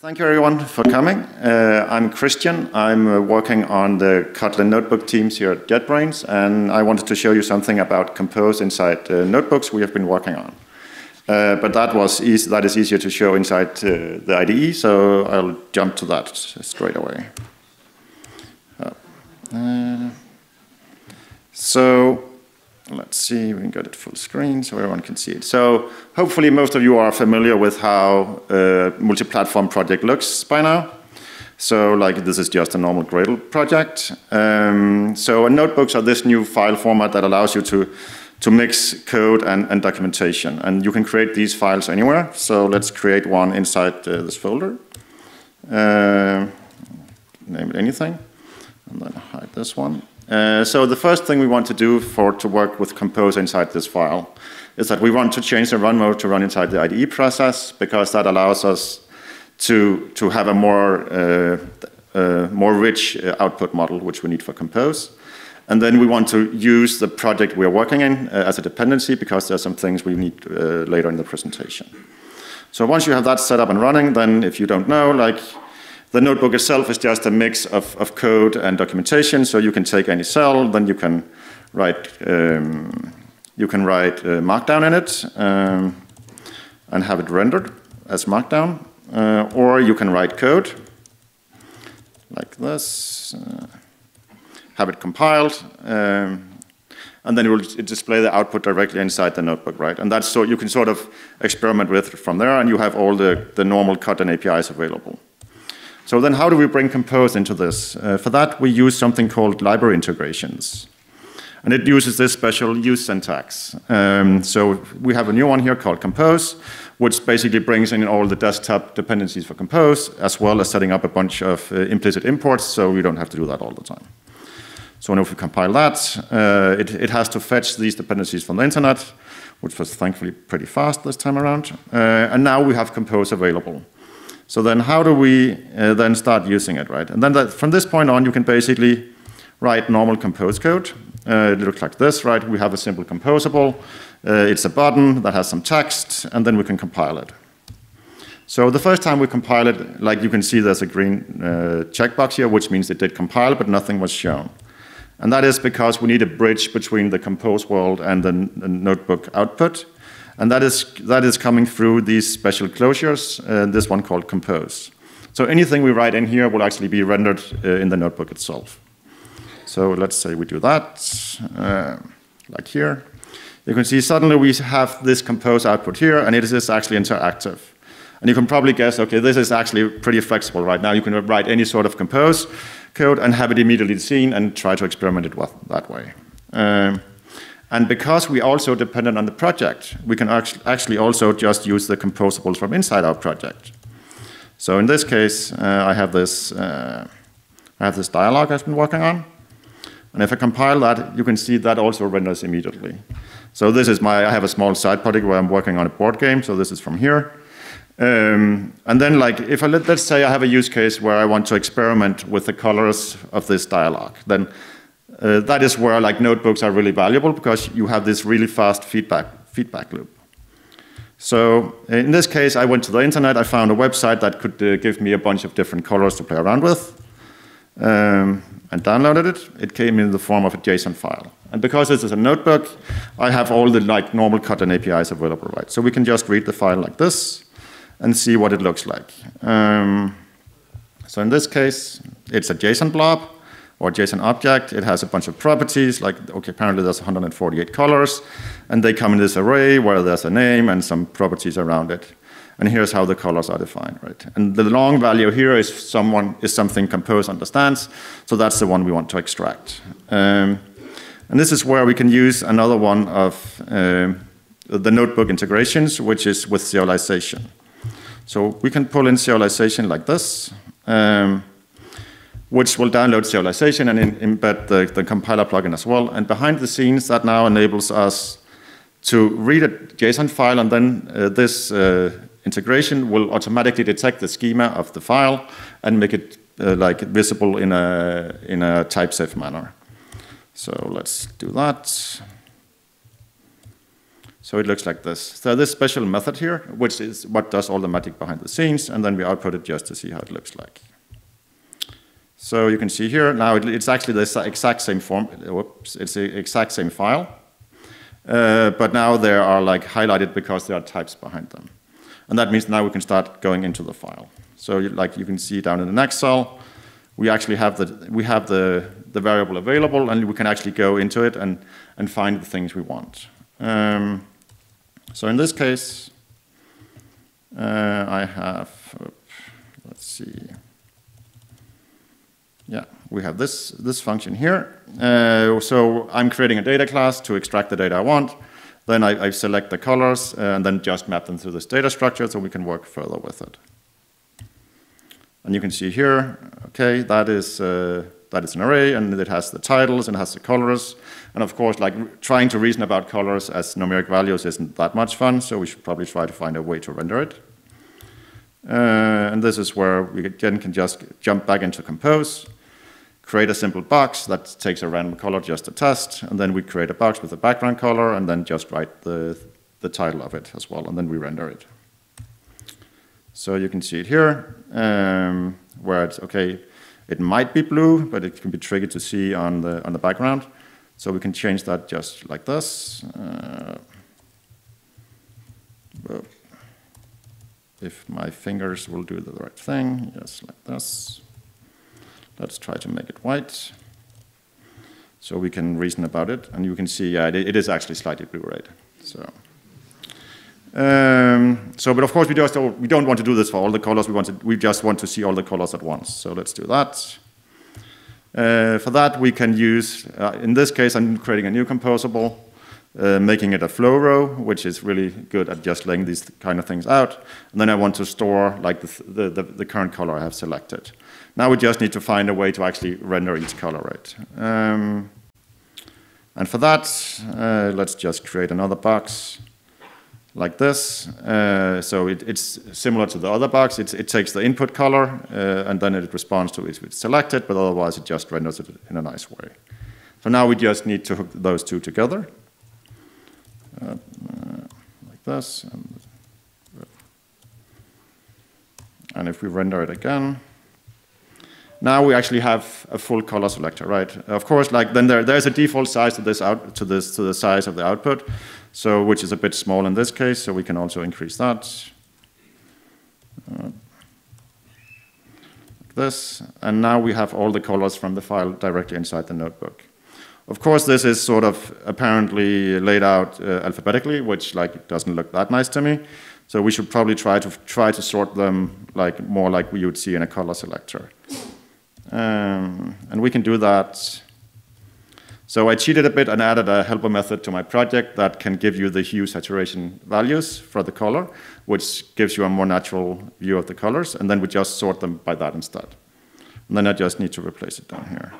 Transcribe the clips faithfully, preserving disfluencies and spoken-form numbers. Thank you everyone for coming. Uh, I'm Christian. I'm uh, working on the Kotlin Notebook teams here at JetBrains, and I wanted to show you something about Compose inside uh, notebooks we have been working on. Uh, but that was e that is easier to show inside uh, the I D E, so I'll jump to that straight away. Uh, so let's see, we can get it full screen so everyone can see it. So hopefully most of you are familiar with how a multi-platform project looks by now. So like this is just a normal Gradle project. Um, so notebooks are this new file format that allows you to, to mix code and, and documentation. And you can create these files anywhere. So let's create one inside uh, this folder. Uh, name it anything. And then hide this one. Uh, so the first thing we want to do for to work with Compose inside this file is that we want to change the run mode to run inside the I D E process, because that allows us to to have a more uh, uh, more rich output model, which we need for Compose. And then we want to use the project we are working in uh, as a dependency, because there are some things we need uh, later in the presentation. So once you have that set up and running, then if you don't know, like. The notebook itself is just a mix of, of code and documentation, so you can take any cell, then you can write, um, you can write uh, Markdown in it um, and have it rendered as Markdown, uh, or you can write code like this, uh, have it compiled, um, and then it will display the output directly inside the notebook, right? And that's so you can sort of experiment with from there, and you have all the, the normal Kotlin A P Is available. So then how do we bring Compose into this? Uh, for that, we use something called library integrations. And it uses this special use syntax. Um, so we have a new one here called Compose, which basically brings in all the desktop dependencies for Compose, as well as setting up a bunch of uh, implicit imports, so we don't have to do that all the time. So now if we compile that, uh, it, it has to fetch these dependencies from the internet, which was thankfully pretty fast this time around. Uh, and now we have Compose available. So then how do we uh, then start using it, right? And then that, from this point on, you can basically write normal Compose code. Uh, it looks like this, right? We have a simple composable. Uh, it's a button that has some text, and then we can compile it. So the first time we compile it, like you can see there's a green uh, checkbox here, which means it did compile, but nothing was shown. And that is because we need a bridge between the Compose world and the, the notebook output. And that is, that is coming through these special closures, uh, this one called Compose. So anything we write in here will actually be rendered uh, in the notebook itself. So let's say we do that, uh, like here. You can see suddenly we have this Compose output here, and it is actually interactive. And you can probably guess, okay, this is actually pretty flexible right now. You can write any sort of Compose code and have it immediately seen and try to experiment it with that way. Um, And because we also dependent on the project, we can actually also just use the composables from inside our project. So in this case, uh, I have this uh, I have this dialogue I've been working on, and if I compile that, you can see that also renders immediately. So this is my I have a small side project where I'm working on a board game. So this is from here, um, and then like if I let, let's say I have a use case where I want to experiment with the colors of this dialogue, then. Uh, that is where like notebooks are really valuable, because you have this really fast feedback feedback loop. So in this case, I went to the internet. I found a website that could uh, give me a bunch of different colors to play around with, um, and downloaded it. It came in the form of a JSON file. And because this is a notebook, I have all the like normal Kotlin A P Is available, right? So we can just read the file like this and see what it looks like. Um, so in this case, it's a JSON blob. Or JSON object, it has a bunch of properties, like, okay, apparently there's one hundred forty-eight colors, and they come in this array where there's a name and some properties around it. And here's how the colors are defined, right? And the long value here is someone is something Compose understands, so that's the one we want to extract. Um, and this is where we can use another one of um, the notebook integrations, which is with serialization. So we can pull in serialization like this. Um, which will download serialization and in, embed the, the compiler plugin as well. And behind the scenes, that now enables us to read a JSON file, and then uh, this uh, integration will automatically detect the schema of the file and make it uh, like visible in a, in a type-safe manner. So let's do that. So it looks like this. So this special method here, which is what does all the magic behind the scenes, and then we output it just to see how it looks like. So you can see here, now it, it's actually the exact same form, whoops, it's the exact same file, uh, but now they are like highlighted because there are types behind them. And that means now we can start going into the file. So you, like you can see down in the next cell, we actually have the, we have the, the variable available, and we can actually go into it and, and find the things we want. Um, so in this case, uh, I have, let's see. Yeah, we have this, this function here. Uh, so I'm creating a data class to extract the data I want. Then I, I select the colors and then just map them through this data structure so we can work further with it. And you can see here, okay, that is, uh, that is an array, and it has the titles and it has the colors. And of course, like trying to reason about colors as numeric values isn't that much fun, so we should probably try to find a way to render it. Uh, and this is where we again can just jump back into Compose, create a simple box that takes a random color just to test, and then we create a box with a background color and then just write the, the title of it as well, and then we render it. So you can see it here, um, where it's, okay, it might be blue, but it can be tricky to see on the, on the background. So we can change that just like this. Uh, if my fingers will do the right thing, just like this. Let's try to make it white, so we can reason about it. And you can see, yeah, it, it is actually slightly blue, right? So, um, so, but of course, we just don't, we don't want to do this for all the colors. We want to, we just want to see all the colors at once. So let's do that. Uh, for that, we can use, uh, in this case, I'm creating a new composable, uh, making it a flow row, which is really good at just laying these kind of things out. And then I want to store like the the, the, the current color I have selected. Now we just need to find a way to actually render each color, right? Um, and for that, uh, let's just create another box like this. Uh, so it, it's similar to the other box. It's, it takes the input color, uh, and then it responds to it if it's selected, but otherwise it just renders it in a nice way. So now we just need to hook those two together, uh, like this. And, and if we render it again, now we actually have a full color selector, right? Of course, like then there, there's a default size to this out to this to the size of the output, so which is a bit small in this case. So we can also increase that, uh, like this, and now we have all the colors from the file directly inside the notebook. Of course, this is sort of apparently laid out uh, alphabetically, which like doesn't look that nice to me. So we should probably try to try to sort them like more like you would see in a color selector. Um, and we can do that. So I cheated a bit and added a helper method to my project that can give you the hue saturation values for the color, which gives you a more natural view of the colors, and then we just sort them by that instead. And then I just need to replace it down here.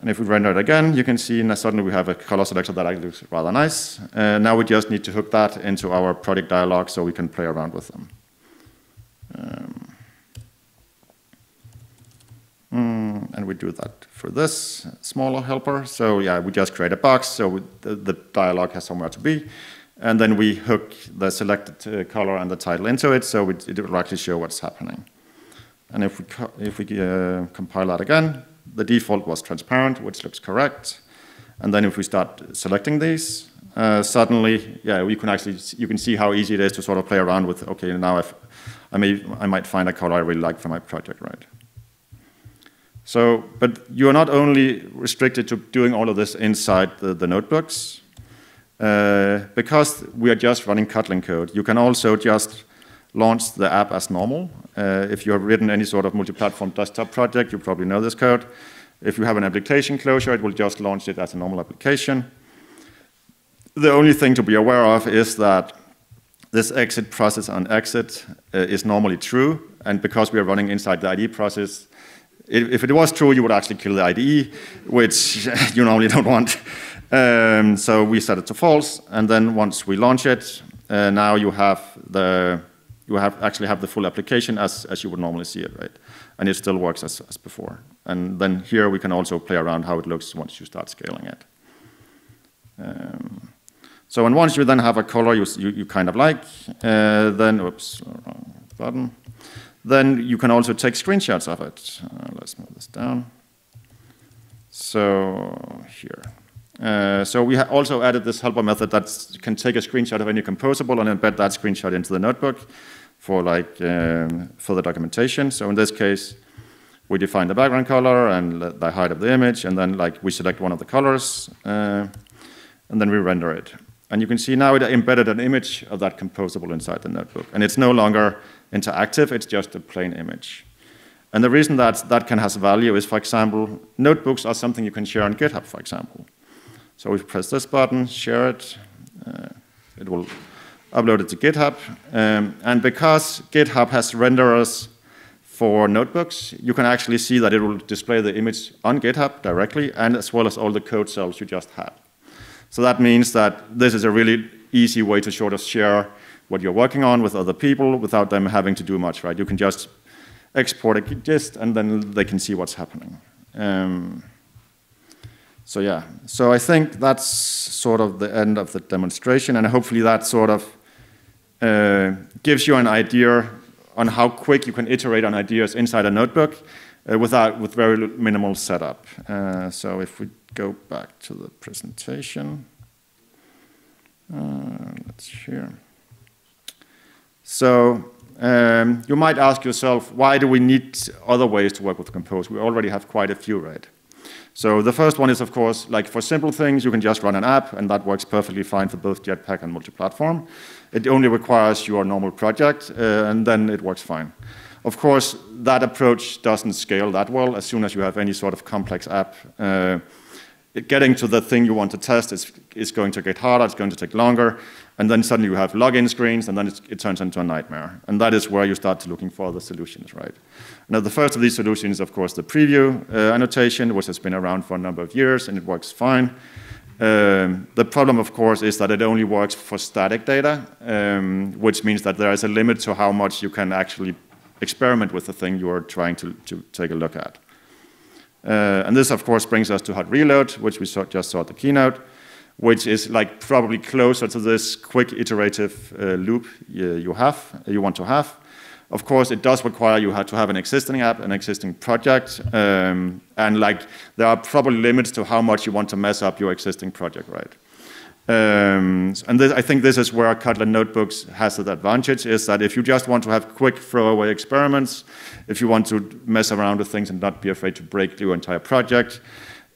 And if we render it again, you can see now suddenly we have a color selector that actually looks rather nice. Uh, now we just need to hook that into our project dialog so we can play around with them. Um, Mm, and we do that for this smaller helper. So yeah, we just create a box so we, the, the dialog has somewhere to be. And then we hook the selected uh, color and the title into it, so we, it will actually show what's happening. And if we, co if we uh, compile that again, the default was transparent, which looks correct. And then if we start selecting these, uh, suddenly, yeah, we can actually, you can see how easy it is to sort of play around with, okay, now I've, I, may, I might find a color I really like for my project, right? So, but you are not only restricted to doing all of this inside the, the notebooks. Uh, because we are just running Kotlin code, you can also just launch the app as normal. Uh, if you have written any sort of multi-platform desktop project, you probably know this code. If you have an application closure, it will just launch it as a normal application. The only thing to be aware of is that this exit process on exit uh, is normally true, and because we are running inside the I D E process, if it was true, you would actually kill the I D E, which you normally don't want. Um, so we set it to false, and then once we launch it, uh, now you have the you have actually have the full application as as you would normally see it, right? And it still works as as before. And then here we can also play around how it looks once you start scaling it. Um, so and once you then have a color you, you, you kind of like, uh, then, oops, wrong button. Then you can also take screenshots of it. Uh, let's move this down. So here. Uh, so we ha also added this helper method that can take a screenshot of any composable and embed that screenshot into the notebook for like um, further documentation. So in this case, we define the background color and the height of the image, and then like we select one of the colors, uh, and then we render it. And you can see now it embedded an image of that composable inside the notebook, and it's no longer interactive, it's just a plain image. And the reason that that can has value is, for example, notebooks are something you can share on GitHub, for example. So we press this button, share it, uh, it will upload it to GitHub. Um, and because GitHub has renderers for notebooks, you can actually see that it will display the image on GitHub directly, and as well as all the code cells you just had. So that means that this is a really easy way to sort of share what you're working on with other people without them having to do much, right? You can just export a gist and then they can see what's happening. Um, so yeah, so I think that's sort of the end of the demonstration, and hopefully that sort of uh, gives you an idea on how quick you can iterate on ideas inside a notebook uh, without, with very minimal setup. Uh, so if we go back to the presentation, uh, let's share. So um, you might ask yourself, why do we need other ways to work with Compose? We already have quite a few, right? So the first one is, of course, like for simple things, you can just run an app, and that works perfectly fine for both Jetpack and multi-platform. It only requires your normal project, uh, and then it works fine. Of course, that approach doesn't scale that well. As soon as you have any sort of complex app, uh, getting to the thing you want to test is, is going to get harder, it's going to take longer, and then suddenly you have login screens, and then it's, it turns into a nightmare. And that is where you start looking for other solutions, right? Now, the first of these solutions, of course, the preview uh, annotation, which has been around for a number of years, and it works fine. Um, the problem, of course, is that it only works for static data, um, which means that there is a limit to how much you can actually experiment with the thing you are trying to, to take a look at. Uh, and this, of course, brings us to hot reload, which we saw, just saw at the keynote, which is like probably closer to this quick iterative uh, loop you, you have, you want to have. Of course, it does require you have to have an existing app, an existing project, um, and like there are probably limits to how much you want to mess up your existing project, right? Um, and this, I think this is where Kotlin Notebooks has the advantage, is that if you just want to have quick throwaway experiments, if you want to mess around with things and not be afraid to break your entire project,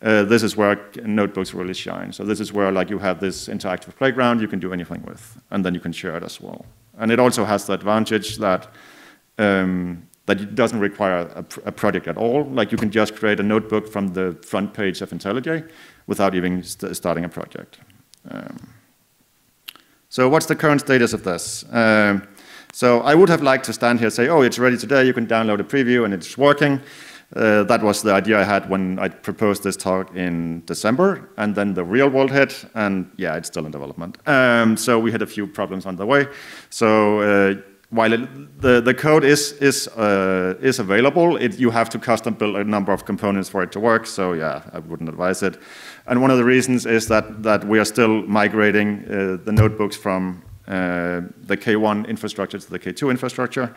uh, this is where Notebooks really shine. So this is where like you have this interactive playground you can do anything with, and then you can share it as well. And it also has the advantage that um, that it doesn't require a, pr a project at all. Like you can just create a notebook from the front page of IntelliJ without even st starting a project. Um, so what's the current status of this? Um, so I would have liked to stand here and say, oh, it's ready today, you can download a preview and it's working. Uh, that was the idea I had when I proposed this talk in December, and then the real world hit, and yeah, it's still in development. Um, so we had a few problems on the way. So uh, while it, the, the code is, is, uh, is available, it, you have to custom build a number of components for it to work, so yeah, I wouldn't advise it. And one of the reasons is that, that we are still migrating uh, the notebooks from uh, the K one infrastructure to the K two infrastructure,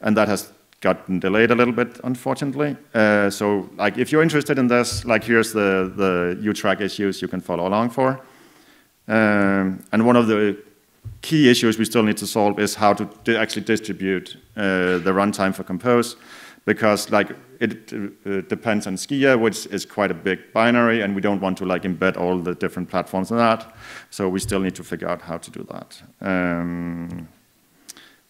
and that has gotten delayed a little bit, unfortunately. Uh, so like, if you're interested in this, like here's the, the U-track issues you can follow along for. Um, and one of the key issues we still need to solve is how to di actually distribute uh, the runtime for Compose, because like it uh, depends on Skia, which is quite a big binary, and we don't want to like embed all the different platforms in that. So we still need to figure out how to do that. Um,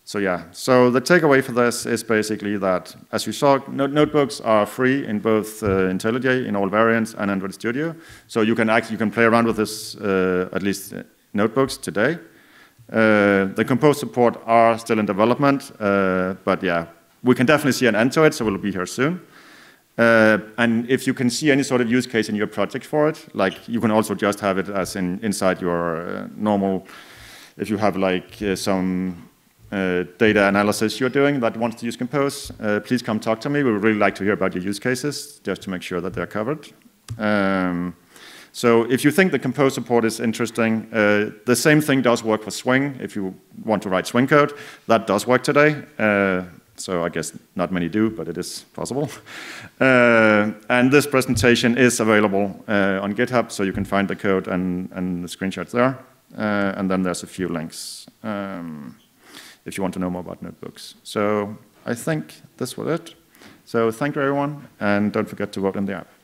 so yeah, so the takeaway for this is basically that, as you saw, no notebooks are free in both uh, IntelliJ, in all variants, and Android Studio. So you can actually you can play around with this, uh, at least uh, notebooks today. Uh, the Compose support are still in development, uh, but yeah, we can definitely see an end to it, so we'll be here soon. Uh, and if you can see any sort of use case in your project for it, like you can also just have it as in inside your uh, normal, if you have like uh, some uh, data analysis you're doing that wants to use Compose, uh, please come talk to me. We would really like to hear about your use cases, just to make sure that they're covered. Um, So if you think the Compose support is interesting, uh, the same thing does work for Swing. If you want to write Swing code, that does work today. Uh, so I guess not many do, but it is possible. Uh, and this presentation is available uh, on GitHub, so you can find the code and, and the screenshots there. Uh, and then there's a few links um, if you want to know more about notebooks. So I think this was it. So thank you, everyone, and don't forget to vote in the app.